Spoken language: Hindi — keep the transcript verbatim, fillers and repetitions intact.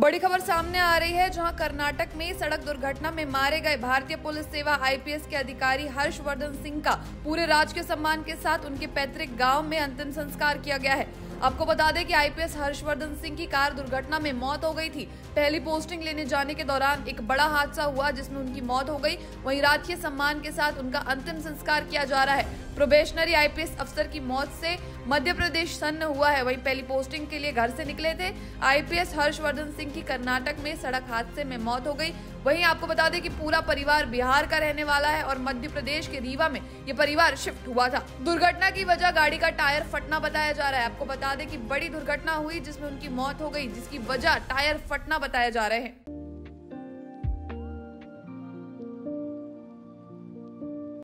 बड़ी खबर सामने आ रही है, जहां कर्नाटक में सड़क दुर्घटना में मारे गए भारतीय पुलिस सेवा आईपीएस के अधिकारी हर्षवर्धन सिंह का पूरे राजकीय सम्मान के साथ उनके पैतृक गांव में अंतिम संस्कार किया गया है। आपको बता दें कि आईपीएस हर्षवर्धन सिंह की कार दुर्घटना में मौत हो गई थी। पहली पोस्टिंग लेने जाने के दौरान एक बड़ा हादसा हुआ जिसमें उनकी मौत हो गई। वहीं राजकीय सम्मान के साथ उनका अंतिम संस्कार किया जा रहा है। प्रोबेशनरी आईपीएस अफसर की मौत से मध्य प्रदेश सन्न हुआ है। वहीं पहली पोस्टिंग के लिए घर से निकले थे आईपीएस हर्षवर्धन सिंह की कर्नाटक में सड़क हादसे में मौत हो गई। वहीं आपको बता दें कि पूरा परिवार बिहार का रहने वाला है और मध्य प्रदेश के रीवा में ये परिवार शिफ्ट हुआ था। दुर्घटना की वजह गाड़ी का टायर फटना बताया जा रहा है। आपको बता दें कि बड़ी दुर्घटना हुई जिसमें उनकी मौत हो गई, जिसकी वजह टायर फटना बताया जा रहा है।